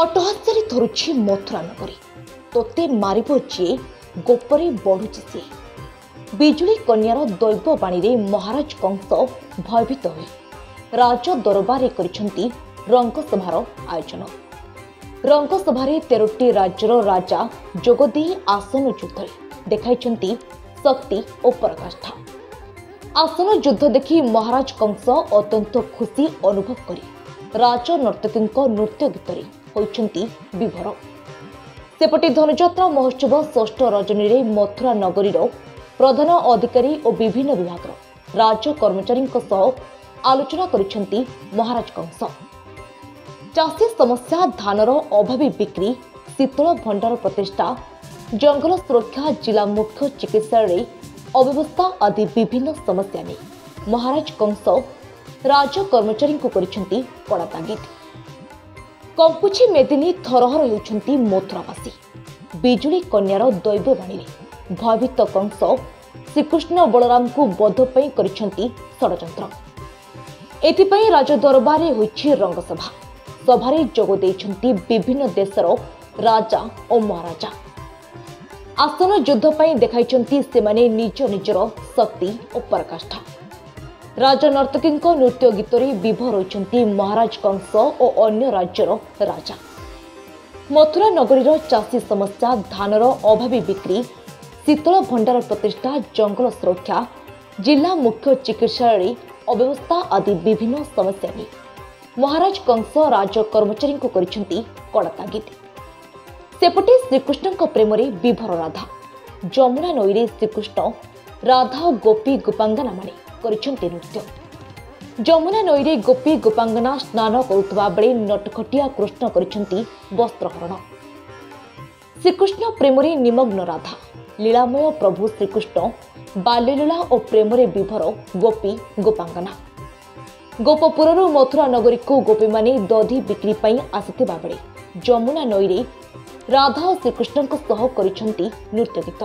अटहास्यरे धरुछि मथुरानगरी तोते मारिबो जे गोपरे बढ़ुछि से। बिजुली कन्यार दैव बाणी रे महाराज कंस भयभीत हुए राज दरबारे करिछंती रंगसभार आयोजन। रंगसभारे 13टी राज्यर राजा जोगदी आसन युद्ध देखाइछंती शक्ति और पराकाष्ठा। आसन युद्ध देखि महाराज कंस अत्यंत खुशी अनुभव करी राज नर्तकींको नृत्य गीतरे होइछंती विभोर। सेपटे धनुजात्रा महोत्सव षष्ठ रजनी रे मथुरा नगरीर प्रधान अधिकारी और विभिन्न विभाग राज्य कर्मचारींको सह आलोचना करिछंती महाराज कंस। चाषी समस्या, धानर अभावी बिक्री, शीतल भंडार प्रतिष्ठा, जंगल सुरक्षा, जिला मुख्य चिकित्सालय अव्यवस्था आदि विभिन्न समस्या ने महाराज कंस राज्य कर्मचारी को करिछंती कड़ा तागिद। कंपुची मेदिनी थरहर होउछंती मथुरावासी। बिजुली कन्यार दैव बाणी रे भयभीत कंस श्रीकृष्ण बलराम को बध पई करिछंती षडयंत्र। एथिपई राज दरबार रे होइछि रंगसभा। सभारे जोग देइछंती विभिन्न देशर राजा और महाराजा। आसन युद्ध पई देखाइछंती सेमाने निज निजर शक्ति और पराकाष्ठा। राज नर्तकींको नृत्य गीतरे विभोर होइछंती महाराज कंस और अन्य राज्यर राजा। मथुरा नगरीर चाषी समस्या, धानर अभावी बिक्री, शीतल भंडार प्रतिष्ठा, जंगल सुरक्षा, जिला मुख्य चिकित्सालय अव्यवस्था आदि विभिन्न समस्या ने महाराज कंस राज्य कर्मचारी को करिछंती कड़ा तागिद। सेपटे श्रीकृष्ण प्रेम विभोर राधा। जमुना नई में श्रीकृष्ण राधा और गोपी गोपांगना माने नृत्य। जमुना नई में गोपी गोपांगना स्नान करुवा बेले नटखटिया कृष्ण करिछंती वस्त्रहरण। श्रीकृष्ण प्रेम निमग्न राधा। लीलामय प्रभु श्रीकृष्ण बाल्यलीला और प्रेम विभोर गोपी गोपांगना। गोपपुर मथुरा नगरी को गोपी माने दधी बिक्री आसीथिबा बेले जमुना नई में राधा और श्रीकृष्ण सह करिछंती नृत्य गीत।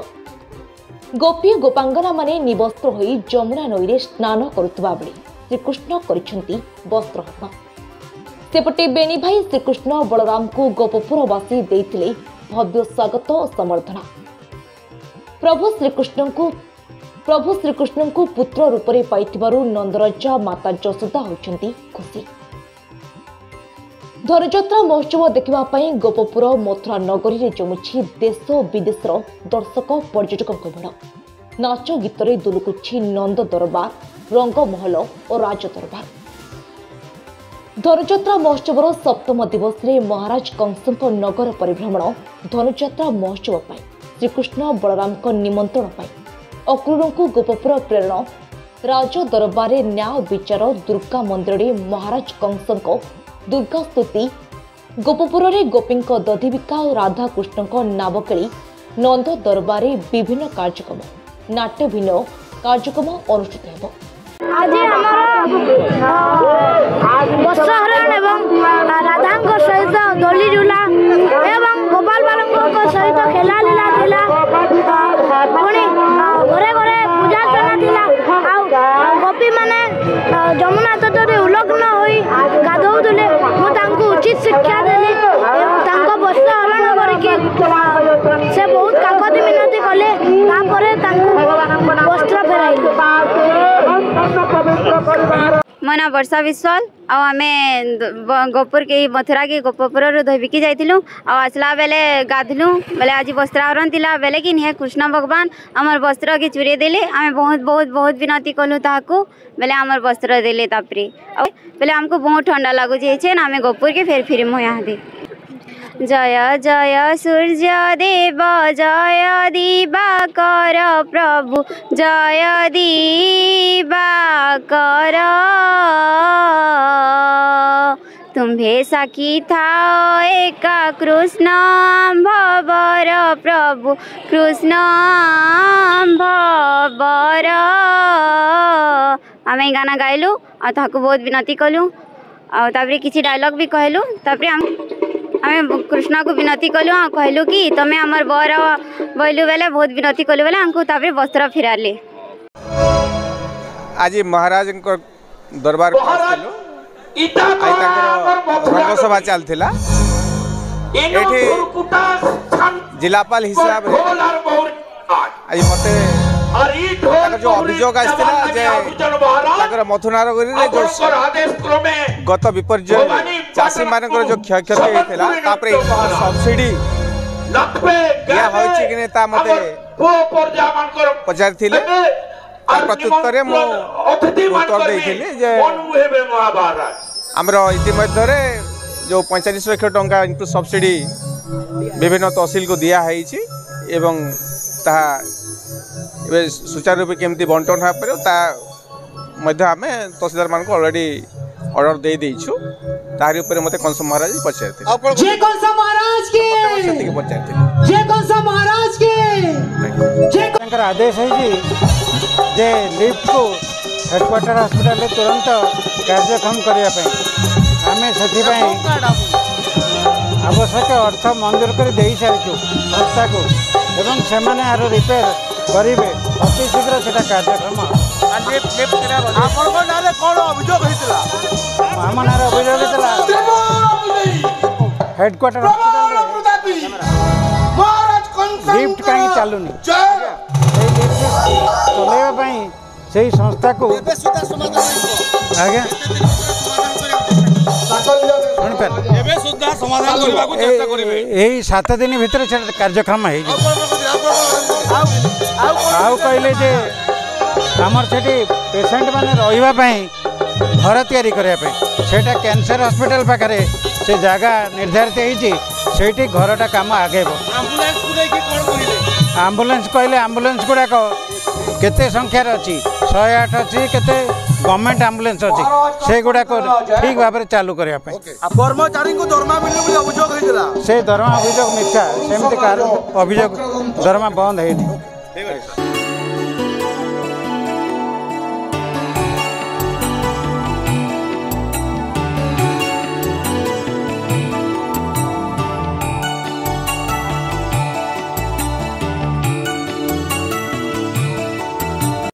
गोपी गोपांगना माने निवस्त्र होई जमुना नई में स्नान करुवा बेले श्रीकृष्ण करिछंती वस्त्रहरण। सेपटे बेनी भाई श्रीकृष्ण बलराम को गोपपुरवासी देइथिले भव्य स्वागत और संवर्धना। प्रभु श्रीकृष्ण को पुत्र रूप से पाइथिबारु नंदराजा माता जसोदा होइछंती खुशी। धनुजात्रा महोत्सव देखा गोपपुर मथुरा नगरी में जमुछि देश और विदेशर दर्शक पर्यटकों भीड़। नाच गीतरे दुलुकुछि नंद दरबार, रंगमहल और राज दरबार। धनुजात्रा महोत्सवर सप्तम दिवस में महाराज कंस नगर परिभ्रमण। धनुजात्रा महोत्सव पर श्रीकृष्ण बलराम निमंत्रण पर अक्रूरों को गोपपुर प्रेरण। राज दरबार में न्याय विचार, दुर्गा मंदिर में महाराज कंस दुर्गा स्तुति, गोपपुर में गोपी दधिबिका और राधाकृष्ण नावकली, नंद दरबार में विभिन्न कार्यक्रम नाट्यभिनय कार्यक्रम अनुष्ठित हो। आज वस्त्रहरण एवं राधा सहित दोली झूला एवं गोपाल बालकों सहित खेला लीला थिला। घरे घरे पूजा अर्चना थिला। गोपी माने जमुना तटरे उलग्न होई गाधौले उचित शिक्षा देली। वस्त्रहरण करके से बहुत काकती मिनती कले, वस्त्र फेराइले। मो ना वर्षा विश्वाल। आमें गोपुर के मथुरा के गोपपुर धोबिकी जाइलूँ आसला बेले गाधलूँ बेले आज वस्त्रहरण थिला बेले कि हे कृष्ण भगवान आमर वस्त्र के चुरे देले। आमें बहुत बहुत बहुत विनती कलूँ ताकू बेले आमर वस्त्र देले। तापरे बेले आमको बहुत ठंडा लगुचे छेन। आमें गोपुर के फेर फिर मुँ यहाँ दे। जय जय सूर्य देव, जय दिवाकर प्रभु, जय दिवाकर। तुम्हें साखी थाओ एका कृष्ण भवर प्रभु, कृष्ण भवर। आम गाना गाइलु आ बहुत विनती कलु आ किसी डायलॉग भी कहलु। तापर आम कृष्ण को विनती कलु आ कहलु कि तमें आमर बर बोलू बेले बहुत विनती कलु बेले हमको तापर वस्त्र फिराले। आज महाराज दरबार रंगसभा चलता जिलापाल हिसाब जो अभियोग मथुरानगरी गत विपर्जय चाषी मान जो क्षय क्षति सब्सिडी दिया पचारि प्रत्युत्तर आमर इतिमध्य जो 45 लाख टंका इनकु सब्सिडी विभिन्न तहसिल को दिया है एवं दिया सुचारू रूप केमती बंटन हो पार ता आम तहसीलदार मान को अलरेडी ऑर्डर दे देछु तारी ऊपर मते कंस महाराज पचारते जय कंस महाराज के जय कंस महाराज के जय कंकर आदेश है जी जे लिफ्ट को हेडक्वार्टर हॉस्पिटल में तुरंत कार्यक्रम करिया पे आमे से आवश्यक अर्थ मंजूर कर दे सारी संस्था को एवं से रिपेयर करेंगे अति शीघ्र से कार्यक्रम आम ना अभियोग हेडक्वार्टर लिफ्ट कहीं चलूनी चलैवाई से संस्था को आज्ञा यही 7 दिन भर कार्यक्रम है कहले जे आमर से पेसेंट मैंने रही घर या कैंसर हॉस्पिटल पाखे से जगह निर्धारित होती घरटा कम आगे एम्बुलेंस कहले एम्बुलेंस गुड़ाक केते संख्यार अच्छी 108 अच्छी के गवर्नमेंट एम्बुलेंस अच्छी से गुड़ा को ठीक भाव में चालू करने कर्मचारी को दरमा मिलने अभियोग होता से दरमा अभियोग मिथ्या सेमती अभियोग दरमा बंद है।